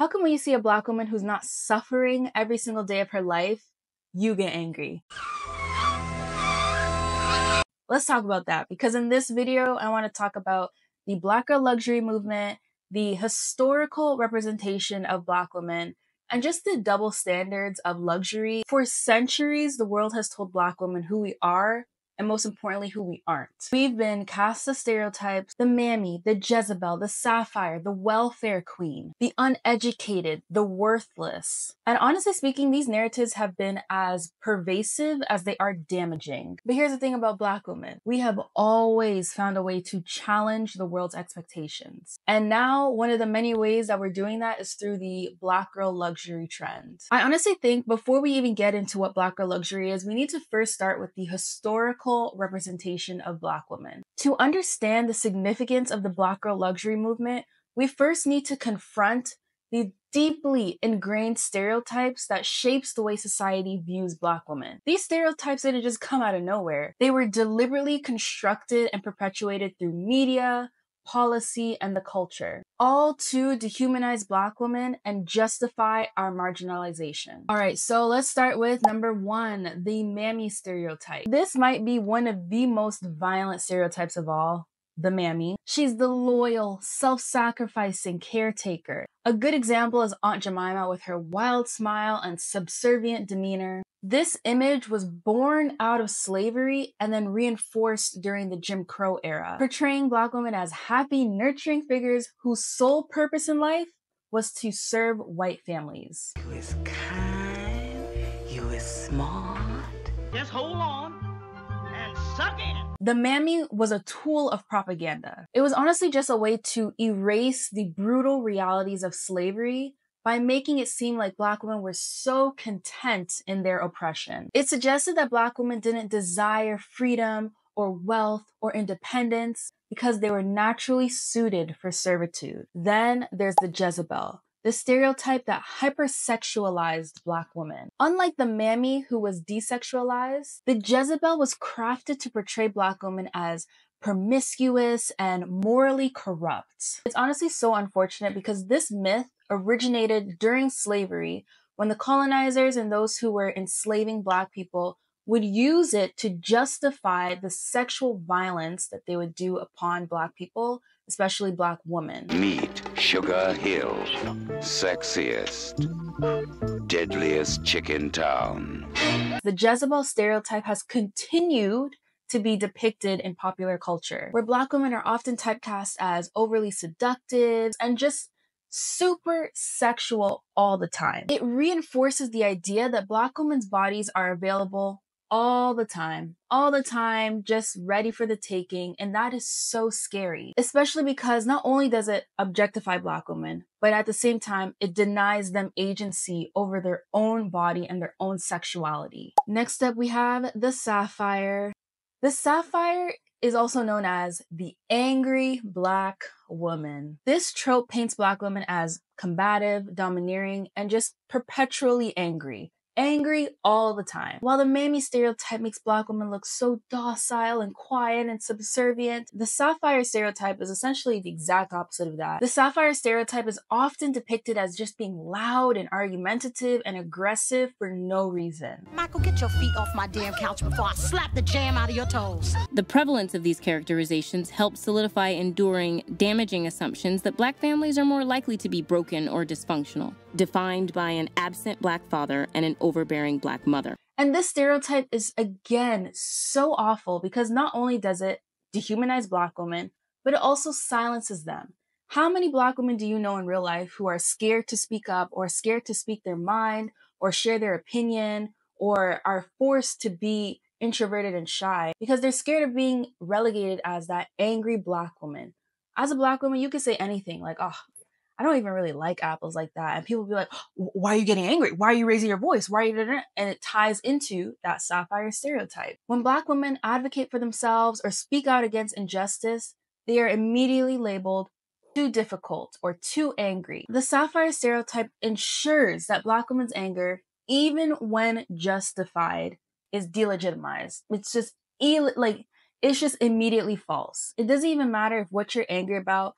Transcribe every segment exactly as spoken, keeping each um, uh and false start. How come when you see a Black woman who's not suffering every single day of her life, you get angry? Let's talk about that, because in this video, I want to talk about the Black girl luxury movement, the historical representation of Black women, and just the double standards of luxury. For centuries, the world has told Black women who we are, and most importantly, who we aren't. We've been cast as stereotypes: the mammy, the Jezebel, the sapphire, the welfare queen, the uneducated, the worthless. And honestly speaking, these narratives have been as pervasive as they are damaging. But here's the thing about Black women. We have always found a way to challenge the world's expectations. And now one of the many ways that we're doing that is through the Black girl luxury trend. I honestly think before we even get into what Black girl luxury is, we need to first start with the historical representation of Black women. To understand the significance of the Black girl luxury movement, we first need to confront the deeply ingrained stereotypes that shapes the way society views Black women. These stereotypes didn't just come out of nowhere. They were deliberately constructed and perpetuated through media, policy, and the culture, all to dehumanize Black women and justify our marginalization. All right, so let's start with number one, the mammy stereotype. This might be one of the most violent stereotypes of all, the mammy. She's the loyal, self-sacrificing caretaker. A good example is Aunt Jemima with her wild smile and subservient demeanor. This image was born out of slavery and then reinforced during the Jim Crow era, portraying Black women as happy, nurturing figures whose sole purpose in life was to serve white families. You is kind, you is smart. Just hold on and suck in. The mammy was a tool of propaganda. It was honestly just a way to erase the brutal realities of slavery by making it seem like Black women were so content in their oppression. It suggested that Black women didn't desire freedom or wealth or independence because they were naturally suited for servitude. Then there's the Jezebel, the stereotype that hypersexualized Black women. Unlike the mammy, who was desexualized, the Jezebel was crafted to portray Black women as promiscuous and morally corrupt. It's honestly so unfortunate because this myth originated during slavery, when the colonizers and those who were enslaving Black people would use it to justify the sexual violence that they would do upon Black people, especially Black women. Meet Sugar Hill, sexiest, deadliest chick in town. The Jezebel stereotype has continued to be depicted in popular culture, where Black women are often typecast as overly seductive and just super sexual all the time. It reinforces the idea that Black women's bodies are available all the time, all the time, just ready for the taking. And that is so scary, especially because not only does it objectify Black women, but at the same time, it denies them agency over their own body and their own sexuality. Next up, we have the sapphire. The sapphire is also known as the angry Black woman. This trope paints Black women as combative, domineering, and just perpetually angry. Angry all the time. While the mammy stereotype makes Black women look so docile and quiet and subservient, the sapphire stereotype is essentially the exact opposite of that. The sapphire stereotype is often depicted as just being loud and argumentative and aggressive for no reason. Michael, get your feet off my damn couch before I slap the jam out of your toes. The prevalence of these characterizations helps solidify enduring, damaging assumptions that Black families are more likely to be broken or dysfunctional, defined by an absent Black father and an overbearing Black mother. And this stereotype is, again, so awful because not only does it dehumanize Black women, but it also silences them. How many Black women do you know in real life who are scared to speak up or scared to speak their mind or share their opinion or are forced to be introverted and shy because they're scared of being relegated as that angry Black woman? As a Black woman, you can say anything like, oh, I don't even really like apples like that. And people be like, why are you getting angry? Why are you raising your voice? Why are you doing that? And it ties into that sapphire stereotype. When Black women advocate for themselves or speak out against injustice, they are immediately labeled too difficult or too angry. The sapphire stereotype ensures that Black women's anger, even when justified, is delegitimized. It's just, like, it's just immediately false. It doesn't even matter if what you're angry about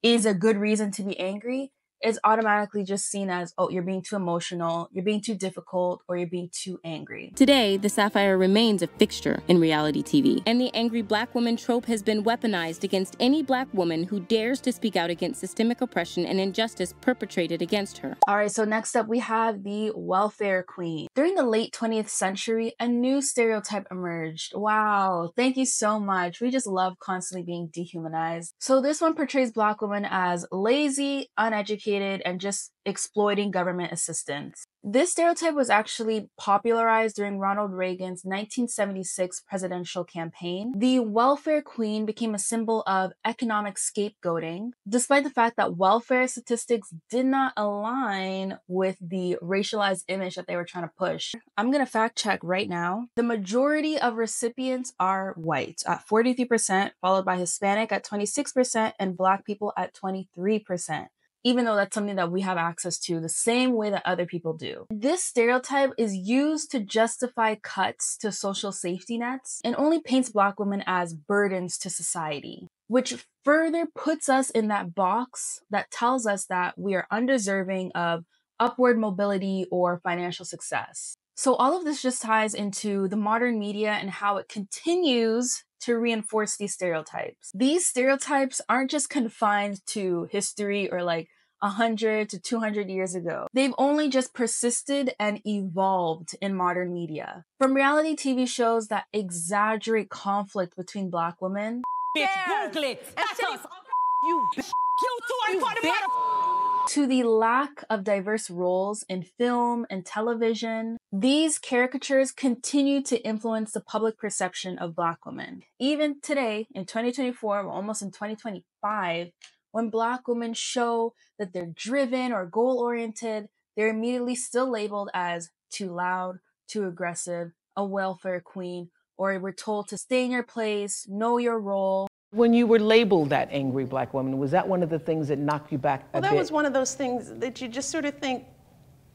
is a good reason to be angry. it's automatically just seen as, oh, you're being too emotional, you're being too difficult, or you're being too angry. Today, the sapphire remains a fixture in reality T V, and the angry black woman trope has been weaponized against any black woman who dares to speak out against systemic oppression and injustice perpetrated against her. All right, so next up we have the welfare queen. During the late twentieth century, a new stereotype emerged. Wow, thank you so much. We just love constantly being dehumanized. So this one portrays black women as lazy, uneducated, and just exploiting government assistance. This stereotype was actually popularized during Ronald Reagan's nineteen seventy-six presidential campaign. The welfare queen became a symbol of economic scapegoating, despite the fact that welfare statistics did not align with the racialized image that they were trying to push. I'm gonna fact check right now. The majority of recipients are white at forty-three percent, followed by Hispanic at twenty-six percent, and Black people at twenty-three percent. Even though that's something that we have access to the same way that other people do. This stereotype is used to justify cuts to social safety nets and only paints Black women as burdens to society, which further puts us in that box that tells us that we are undeserving of upward mobility or financial success. So all of this just ties into the modern media and how it continues to reinforce these stereotypes. These stereotypes aren't just confined to history or like one hundred to two hundred years ago. They've only just persisted and evolved in modern media. From reality T V shows that exaggerate conflict between Black women. Bitch, Google it. That's us. You bitch. You too. I thought about it. To the lack of diverse roles in film and television, these caricatures continue to influence the public perception of Black women. Even today, in twenty twenty-four, we're almost in twenty twenty-five, when Black women show that they're driven or goal-oriented, they're immediately still labeled as too loud, too aggressive, a welfare queen, or we're told to stay in your place, know your role. When you were labeled that angry Black woman, was that one of the things that knocked you back a bit? Well, that was one of those things that you just sort of think,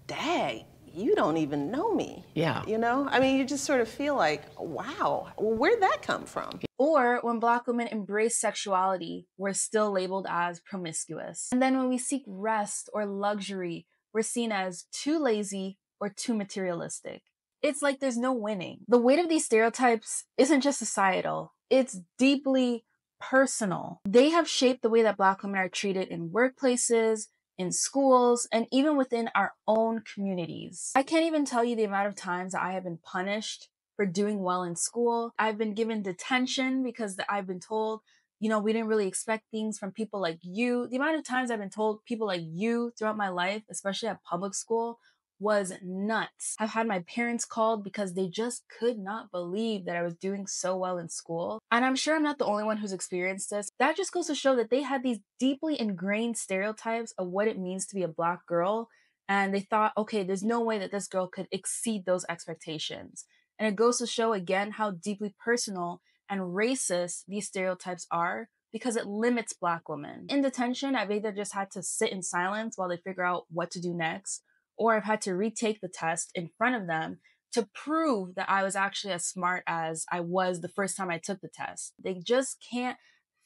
dang, you don't even know me. Yeah. You know? I mean, you just sort of feel like, wow, where'd that come from? Or when Black women embrace sexuality, we're still labeled as promiscuous. And then when we seek rest or luxury, we're seen as too lazy or too materialistic. It's like there's no winning. The weight of these stereotypes isn't just societal. It's deeply personal. They have shaped the way that Black women are treated in workplaces, in schools, and even within our own communities. I can't even tell you the amount of times that I have been punished for doing well in school. I've been given detention because I've been told, you know, we didn't really expect things from people like you. The amount of times I've been told people like you throughout my life, especially at public school, was nuts. I've had my parents called because they just could not believe that I was doing so well in school. And I'm sure I'm not the only one who's experienced this. That just goes to show that they had these deeply ingrained stereotypes of what it means to be a Black girl. And they thought, okay, there's no way that this girl could exceed those expectations. And it goes to show again how deeply personal and racist these stereotypes are, because it limits Black women. In detention, I've either just had to sit in silence while they figure out what to do next, or I've had to retake the test in front of them to prove that I was actually as smart as I was the first time I took the test. They just can't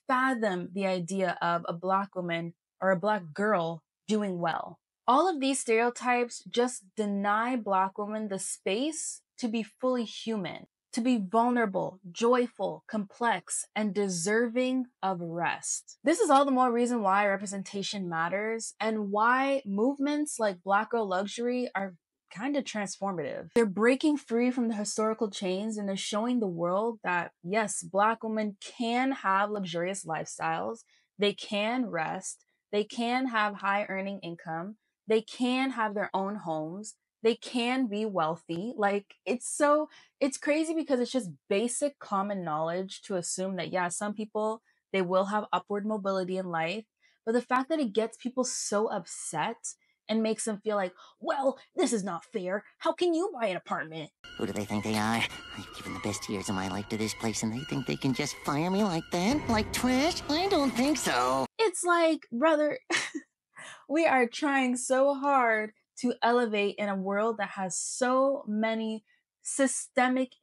fathom the idea of a Black woman or a Black girl doing well. All of these stereotypes just deny Black women the space to be fully human, to be vulnerable, joyful, complex, and deserving of rest. This is all the more reason why representation matters and why movements like Black Girl Luxury are kind of transformative. They're breaking free from the historical chains and they're showing the world that, yes, Black women can have luxurious lifestyles, they can rest, they can have high earning income, they can have their own homes, they can be wealthy. Like, it's so, it's crazy because it's just basic common knowledge to assume that, yeah, some people, they will have upward mobility in life. But the fact that it gets people so upset and makes them feel like, well, this is not fair. How can you buy an apartment? Who do they think they are? I've given the best years of my life to this place and they think they can just fire me like that? Like trash? I don't think so. It's like, brother, we are trying so hard to elevate in a world that has so many systemic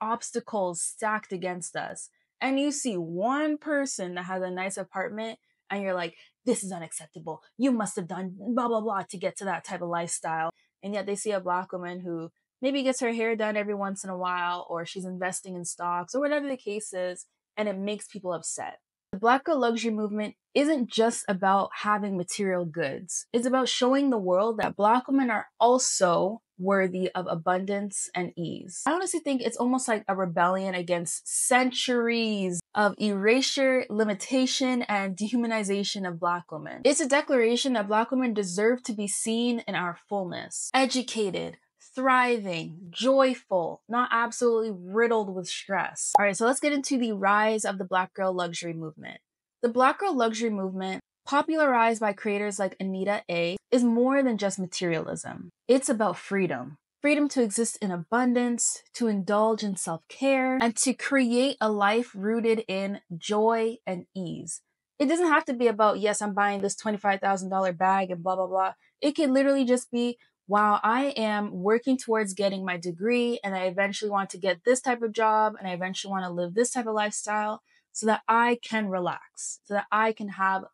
obstacles stacked against us. And you see one person that has a nice apartment and you're like, this is unacceptable. You must have done blah, blah, blah to get to that type of lifestyle. And yet they see a Black woman who maybe gets her hair done every once in a while, or she's investing in stocks or whatever the case is, and it makes people upset. The Black girl luxury movement isn't just about having material goods. It's about showing the world that Black women are also worthy of abundance and ease. I honestly think it's almost like a rebellion against centuries of erasure, limitation, and dehumanization of Black women. It's a declaration that Black women deserve to be seen in our fullness, educated, thriving, joyful, not absolutely riddled with stress. All right, so let's get into the rise of the Black girl luxury movement. The Black girl luxury movement, popularized by creators like Anita A, is more than just materialism. It's about freedom. Freedom to exist in abundance, to indulge in self-care, and to create a life rooted in joy and ease. It doesn't have to be about, yes, I'm buying this twenty-five thousand dollar bag and blah, blah, blah. It can literally just be, wow, I am working towards getting my degree and I eventually want to get this type of job and I eventually want to live this type of lifestyle so that I can relax, so that I can have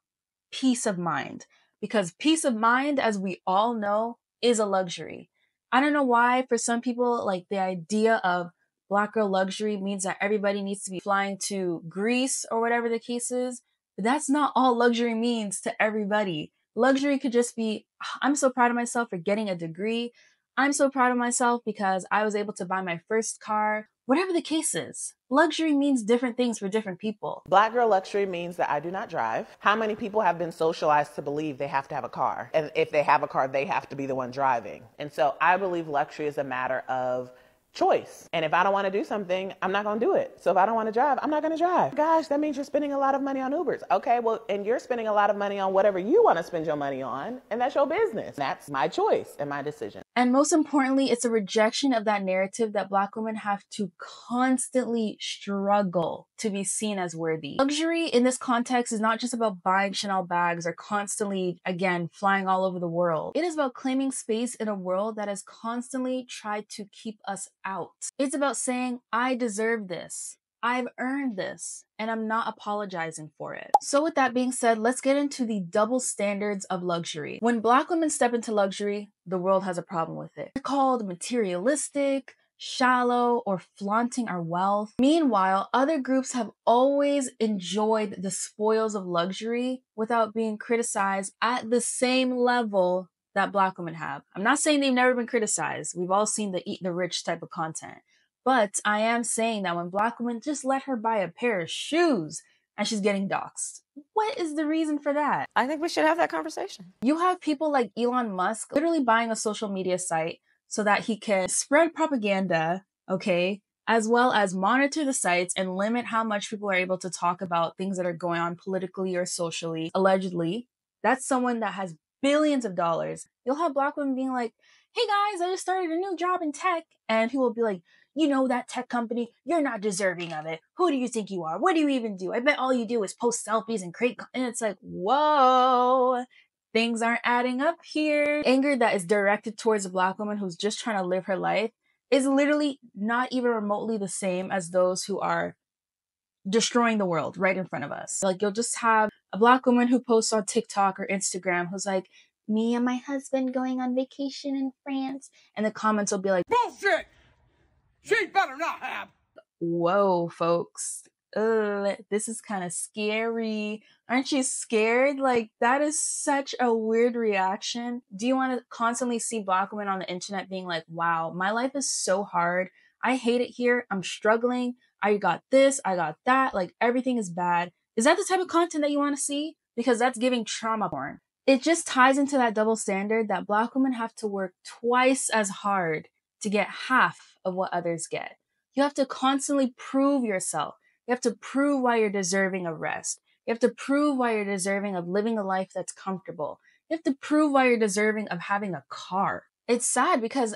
peace of mind. Because peace of mind, as we all know, is a luxury. I don't know why for some people, like, the idea of Black girl luxury means that everybody needs to be flying to Greece or whatever the case is, but that's not all luxury means to everybody. Luxury could just be, I'm so proud of myself for getting a degree. I'm so proud of myself because I was able to buy my first car. Whatever the case is, luxury means different things for different people. Black girl luxury means that I do not drive. How many people have been socialized to believe they have to have a car? And if they have a car, they have to be the one driving. And so I believe luxury is a matter of choice. And if I don't want to do something, I'm not going to do it. So if I don't want to drive, I'm not going to drive. Gosh, that means you're spending a lot of money on Ubers. Okay, well, and you're spending a lot of money on whatever you want to spend your money on, and that's your business. That's my choice and my decision. And most importantly, it's a rejection of that narrative that Black women have to constantly struggle to be seen as worthy. Luxury in this context is not just about buying Chanel bags or constantly, again, flying all over the world. It is about claiming space in a world that has constantly tried to keep us out. It's about saying, I deserve this. I've earned this, and I'm not apologizing for it. So with that being said, let's get into the double standards of luxury. When Black women step into luxury, the world has a problem with it. They're called materialistic, shallow, or flaunting our wealth. Meanwhile, other groups have always enjoyed the spoils of luxury without being criticized at the same level that Black women have. I'm not saying they've never been criticized. We've all seen the eat the rich type of content. But I am saying that when Black women just let her buy a pair of shoes and she's getting doxxed, what is the reason for that? I think we should have that conversation. You have people like Elon Musk literally buying a social media site so that he can spread propaganda, okay, as well as monitor the sites and limit how much people are able to talk about things that are going on politically or socially, allegedly. That's someone that has billions of dollars. You'll have Black women being like, hey guys, I just started a new job in tech. And he will be like, you know, that tech company, you're not deserving of it. Who do you think you are? What do you even do? I bet all you do is post selfies and create. And it's like, whoa, things aren't adding up here. Anger that is directed towards a Black woman who's just trying to live her life is literally not even remotely the same as those who are destroying the world right in front of us. Like, you'll just have a Black woman who posts on TikTok or Instagram who's like, me and my husband going on vacation in France. And the comments will be like, bullshit! She better not have. Whoa, folks. Ugh, this is kind of scary. Aren't you scared? Like, that is such a weird reaction. Do you want to constantly see Black women on the internet being like, wow, my life is so hard. I hate it here. I'm struggling. I got this. I got that. Like, everything is bad. Is that the type of content that you want to see? Because that's giving trauma porn. It just ties into that double standard that Black women have to work twice as hard to get half of what others get. You have to constantly prove yourself. You have to prove why you're deserving of rest. You have to prove why you're deserving of living a life that's comfortable. You have to prove why you're deserving of having a car. It's sad because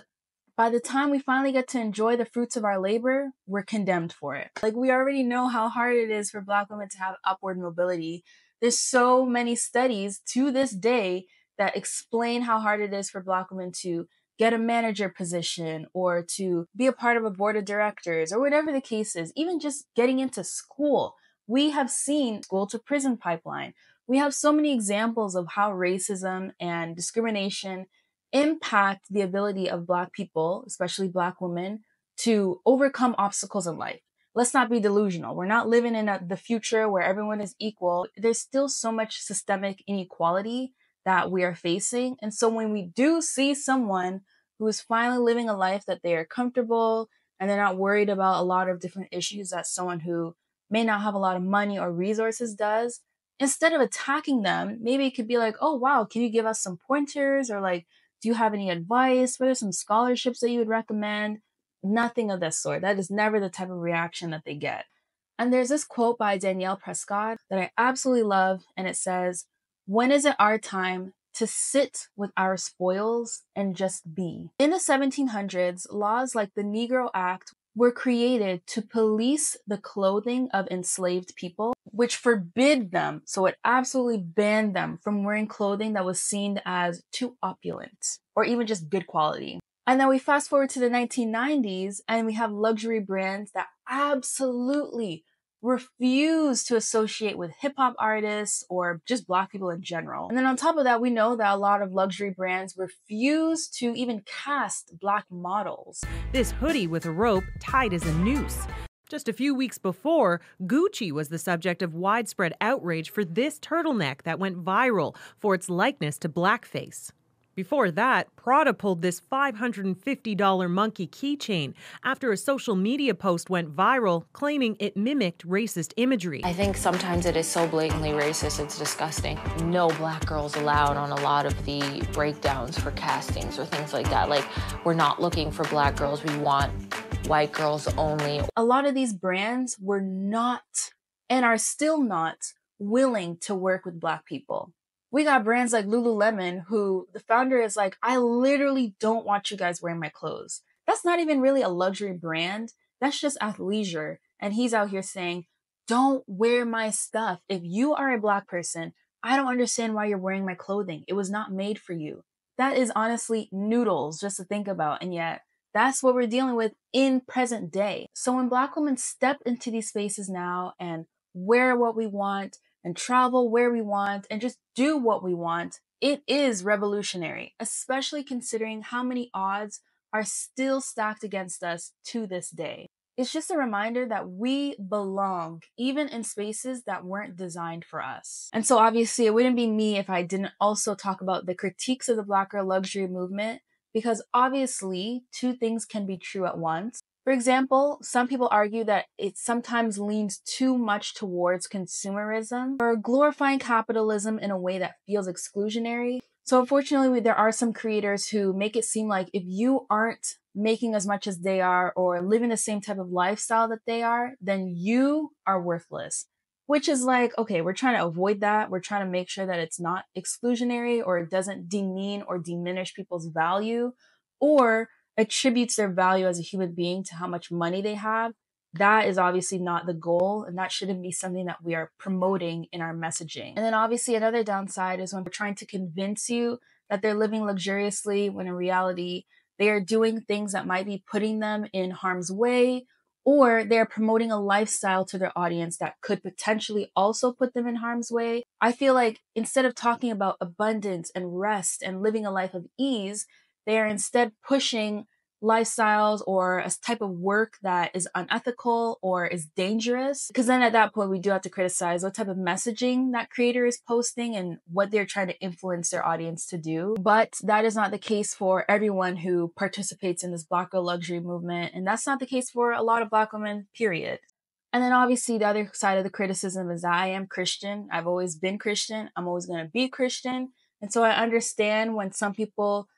by the time we finally get to enjoy the fruits of our labor, we're condemned for it. Like, we already know how hard it is for Black women to have upward mobility. There's so many studies to this day that explain how hard it is for Black women to get a manager position or to be a part of a board of directors or whatever the case is, even just getting into school. We have seen school to prison pipeline. We have so many examples of how racism and discrimination impact the ability of Black people, especially Black women, to overcome obstacles in life. Let's not be delusional. We're not living in a, the future where everyone is equal. There's still so much systemic inequality that we are facing. And so when we do see someone who is finally living a life that they are comfortable and they're not worried about a lot of different issues that someone who may not have a lot of money or resources does, instead of attacking them, maybe it could be like, oh, wow, can you give us some pointers? Or like, do you have any advice? What are some scholarships that you would recommend? Nothing of that sort. That is never the type of reaction that they get. And there's this quote by Danielle Prescott that I absolutely love. And it says, "When is it our time to sit with our spoils and just be?" In the seventeen hundreds, laws like the Negro Act were created to police the clothing of enslaved people, which forbid them. So it absolutely banned them from wearing clothing that was seen as too opulent or even just good quality. And then we fast forward to the nineteen nineties and we have luxury brands that absolutely refuse to associate with hip hop artists or just Black people in general. And then on top of that, we know that a lot of luxury brands refuse to even cast Black models. This hoodie with a rope tied as a noose. Just a few weeks before, Gucci was the subject of widespread outrage for this turtleneck that went viral for its likeness to blackface. Before that, Prada pulled this five hundred fifty dollar monkey keychain after a social media post went viral claiming it mimicked racist imagery. I think sometimes it is so blatantly racist, it's disgusting. No Black girls allowed on a lot of the breakdowns for castings or things like that. Like, we're not looking for Black girls, we want white girls only. A lot of these brands were not and are still not willing to work with Black people. We got brands like Lululemon, who the founder is like, I literally don't want you guys wearing my clothes. That's not even really a luxury brand. That's just athleisure. And he's out here saying, don't wear my stuff. If you are a Black person, I don't understand why you're wearing my clothing. It was not made for you. That is honestly noodles just to think about. And yet that's what we're dealing with in present day. So when Black women step into these spaces now and wear what we want, and travel where we want, and just do what we want, it is revolutionary, especially considering how many odds are still stacked against us to this day. It's just a reminder that we belong, even in spaces that weren't designed for us. And so obviously it wouldn't be me if I didn't also talk about the critiques of the Black girl luxury movement, because obviously two things can be true at once. For example, some people argue that it sometimes leans too much towards consumerism or glorifying capitalism in a way that feels exclusionary. So unfortunately, there are some creators who make it seem like if you aren't making as much as they are or living the same type of lifestyle that they are, then you are worthless. Which is like, okay, we're trying to avoid that. We're trying to make sure that it's not exclusionary or it doesn't demean or diminish people's value or attributes their value as a human being to how much money they have. That is obviously not the goal, and that shouldn't be something that we are promoting in our messaging. And then obviously another downside is when we're trying to convince you that they're living luxuriously when in reality they are doing things that might be putting them in harm's way, or they're promoting a lifestyle to their audience that could potentially also put them in harm's way. I feel like instead of talking about abundance and rest and living a life of ease, they are instead pushing lifestyles or a type of work that is unethical or is dangerous. Because then at that point, we do have to criticize what type of messaging that creator is posting and what they're trying to influence their audience to do. But that is not the case for everyone who participates in this Black girl luxury movement. And that's not the case for a lot of Black women, period. And then obviously the other side of the criticism is that I am Christian. I've always been Christian. I'm always going to be Christian. And so I understand when some people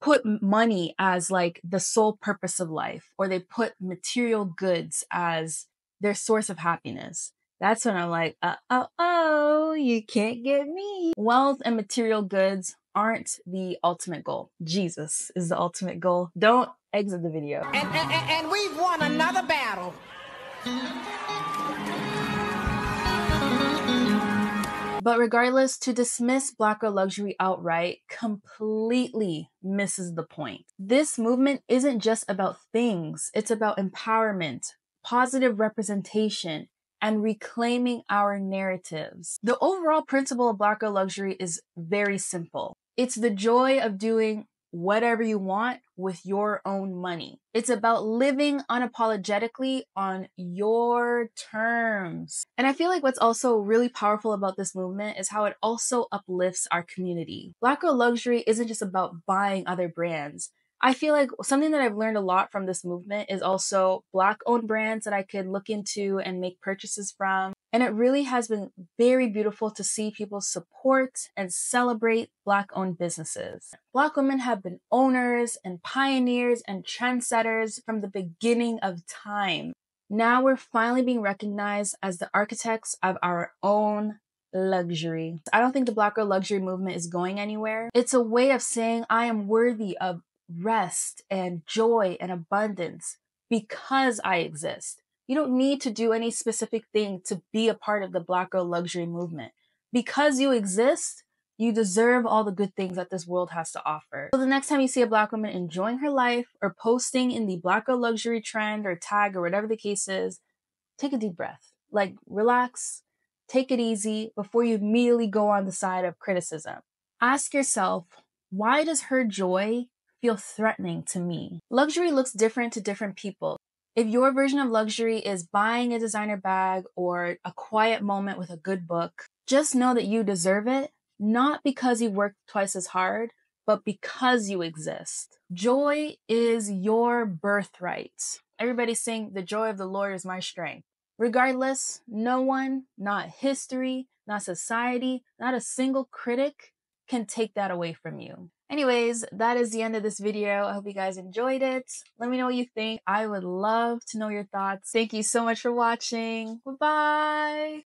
put money as like the sole purpose of life, or they put material goods as their source of happiness. That's when I'm like, uh oh, oh, you can't get me. Wealth and material goods aren't the ultimate goal. Jesus is the ultimate goal. Don't exit the video. And, and, and we've won another battle. But regardless, to dismiss Black girl luxury outright completely misses the point. This movement isn't just about things. It's about empowerment, positive representation, and reclaiming our narratives. The overall principle of Black girl luxury is very simple. It's the joy of doing whatever you want with your own money. It's about living unapologetically on your terms. And I feel like what's also really powerful about this movement is how it also uplifts our community. Black girl luxury isn't just about buying other brands. I feel like something that I've learned a lot from this movement is also Black-owned brands that I could look into and make purchases from. And it really has been very beautiful to see people support and celebrate Black-owned businesses. Black women have been owners and pioneers and trendsetters from the beginning of time. Now we're finally being recognized as the architects of our own luxury. I don't think the Black girl luxury movement is going anywhere. It's a way of saying I am worthy of rest and joy and abundance because I exist. You don't need to do any specific thing to be a part of the Black girl luxury movement. Because you exist, you deserve all the good things that this world has to offer. So the next time you see a Black woman enjoying her life or posting in the Black girl luxury trend or tag or whatever the case is, take a deep breath. Like, relax, take it easy before you immediately go on the side of criticism. Ask yourself, why does her joy feel threatening to me? Luxury looks different to different people. If your version of luxury is buying a designer bag or a quiet moment with a good book, just know that you deserve it, not because you worked twice as hard, but because you exist. Joy is your birthright. Everybody's saying the joy of the Lord is my strength. Regardless, no one, not history, not society, not a single critic can take that away from you. Anyways, that is the end of this video. I hope you guys enjoyed it. Let me know what you think. I would love to know your thoughts. Thank you so much for watching. Bye-bye.